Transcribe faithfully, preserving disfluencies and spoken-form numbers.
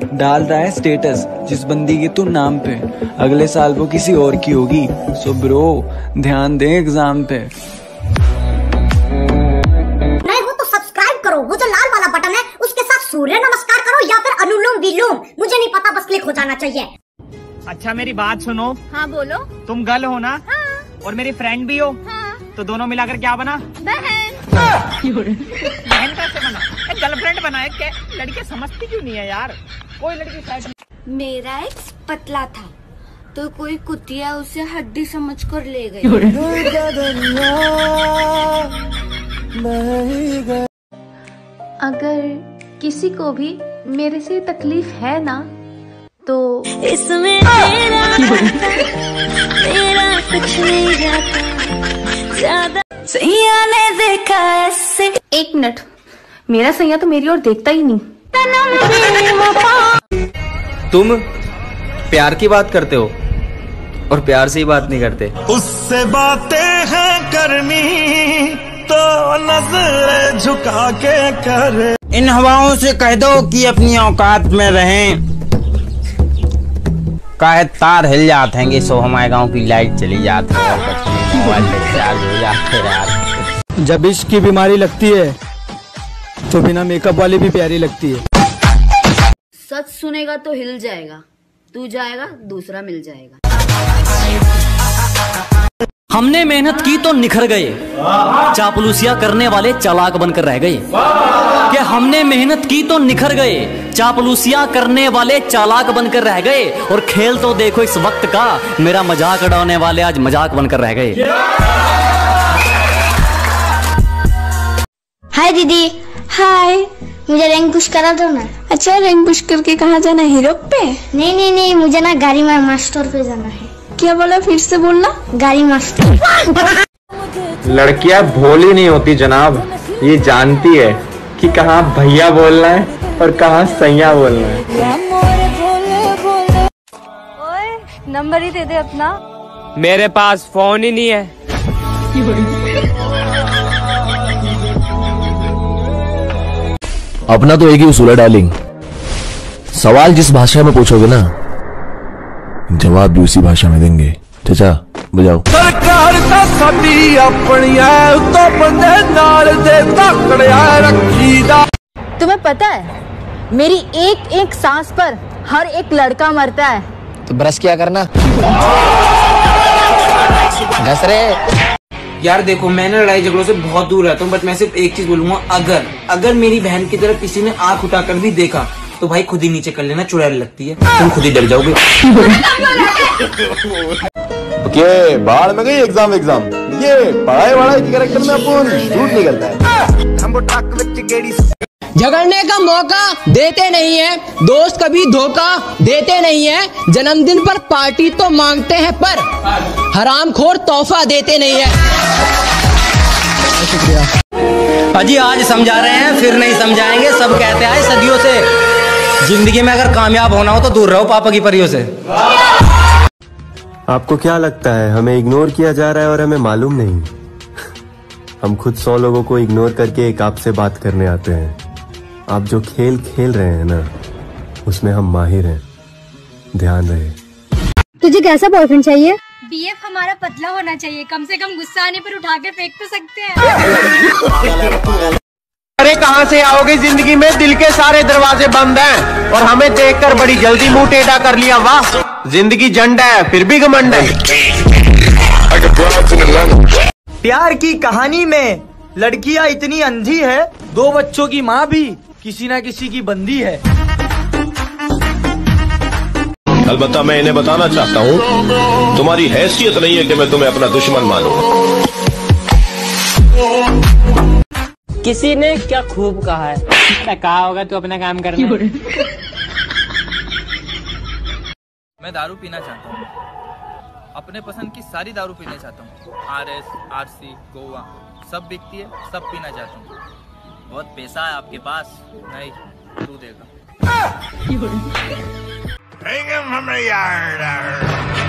डाल रहा है स्टेटस जिस बंदी के तू नाम पे, अगले साल वो किसी और की होगी। सो ब्रो ध्यान दे एग्जाम पे। नहीं हो तो सब्सक्राइब करो, वो जो लाल वाला बटन है उसके साथ सूर्य नमस्कार करो या फिर अनुलोम विलोम, मुझे नहीं पता, बस क्लिक हो जाना चाहिए। अच्छा मेरी बात सुनो। हाँ बोलो। तुम गर्ल हो ना? हाँ। और मेरी फ्रेंड भी हो। हाँ। तो दोनों मिलाकर क्या बना? बहन। कैसे बना? गर्लफ्रेंड बना है क्या? लड़के समझती क्यों नहीं है यार? कोई लड़की शायद। मेरा एक पतला था तो कोई कुतिया उसे हड्डी समझ कर ले गई। अगर किसी को भी मेरे से तकलीफ है ना तो इसमें तेरा तेरा कुछ नहीं जाता ज्यादा। सैया ने देखा ऐसे। एक मिनट, मेरा सैया तो मेरी ओर देखता ही नहीं। तुम प्यार की बात करते हो और प्यार से ही बात नहीं करते। उससे बातें हैं करनी तो नजर झुका के कर। इन हवाओं से कह दो कि अपनी औकात में रहें। काहे तार हिल जाते हैं, सो हमारे गांव की लाइट चली जाती है, मोबाइल पे चार्ज हो जाते हैं। जब इश्क की बीमारी लगती है तो बिना मेकअप वाली भी प्यारी लगती है। सच सुनेगा तो हिल जाएगा, तू जाएगा दूसरा मिल जाएगा। हमने मेहनत की तो निखर गए, चापलूसिया करने वाले चालाक बनकर रह गए। क्या हमने मेहनत की तो निखर गए, चापलूसिया करने वाले चालाक बनकर रह गए। और खेल तो देखो इस वक्त का, मेरा मजाक उड़ाने वाले आज मजाक बनकर रह गए। हाय दीदी। हाय, मुझे रैंक पुश करा दो ना। अच्छा, रैंक पुश करके कहाँ जाना? हीरो पे? नहीं नहीं नहीं, मुझे ना गाड़ी में मास्टर पे जाना है। क्या बोला? फिर से बोलना। गाड़ी मास्टर। लड़कियाँ भोली नहीं होती जनाब, ये जानती है कि कहाँ भैया बोलना है और कहाँ सैया बोलना है। ओए, नंबर ही दे दे अपना। मेरे पास फोन ही नहीं है। अपना तो एक ही उसूल है डार्लिंग, सवाल जिस भाषा में पूछोगे ना, जवाब भी उसी भाषा में देंगे। चाचा बजाओ। तुम्हें पता है मेरी एक एक सांस पर हर एक लड़का मरता है। तो ब्रश क्या करना घस रहे यार। देखो मैं ना लड़ाई झगड़ों से बहुत दूर रहता हूँ, बट मैं सिर्फ एक चीज बोलूंगा, अगर अगर मेरी बहन की तरफ किसी ने आंख उठाकर भी देखा तो भाई खुद ही नीचे कर लेना, चुड़ैल लगती है, तुम खुद ही डर जाओगे। ओके, बाढ़ में गई एग्जाम एग्जाम ये पढ़ाई वढ़ाई के करेक्टर में अपन झूठ निकलता है। झगड़ने का मौका देते नहीं है दोस्त, कभी धोखा देते नहीं है, जन्मदिन पर पार्टी तो मांगते हैं पर हरामखोर तोहफा देते नहीं है। शुक्रिया अजी, आज समझा रहे हैं फिर नहीं समझाएंगे, सब कहते हैं सदियों से। जिंदगी में अगर कामयाब होना हो तो दूर रहो पापा की परियों से। आपको क्या लगता है हमें इग्नोर किया जा रहा है और हमें मालूम नहीं? हम खुद सौ लोगों को इग्नोर करके एक आपसे बात करने आते हैं। आप जो खेल खेल रहे हैं ना उसमें हम माहिर हैं, ध्यान रहे। तुझे कैसा बॉयफ्रेंड चाहिए? बीएफ हमारा पतला होना चाहिए, कम से कम गुस्सा आने पर उठा के फेंक तो सकते हैं। अरे कहाँ से आओगे जिंदगी में, दिल के सारे दरवाजे बंद हैं और हमें देखकर बड़ी जल्दी मुंह टेढ़ा कर लिया। वाह, जिंदगी झंडा है फिर भी घमंड है। प्यार की कहानी में लड़कियाँ इतनी अंधी है, दो बच्चों की माँ भी किसी ना किसी की बंदी है। अलबत्ता मैं इन्हें बताना चाहता हूँ, तुम्हारी हैसियत नहीं है कि मैं तुम्हें अपना दुश्मन मानूं। किसी ने क्या खूब कहा है, कहा होगा तो अपना काम करना। मैं दारू पीना चाहता हूँ, अपने पसंद की सारी दारू पीना चाहता हूँ। आरएस, आरसी, गोवा सब बिकती है, सब पीना चाहता हूँ। बहुत पैसा है आपके पास? नहीं, तू देगा।